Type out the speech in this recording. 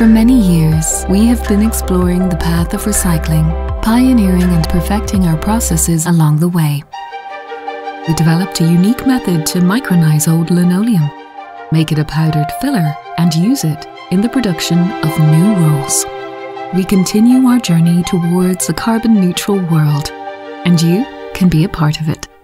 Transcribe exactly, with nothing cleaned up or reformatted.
For many years, we have been exploring the path of recycling, pioneering and perfecting our processes along the way. We developed a unique method to micronize old linoleum, make it a powdered filler, and use it in the production of new rolls. We continue our journey towards a carbon-neutral world, and you can be a part of it.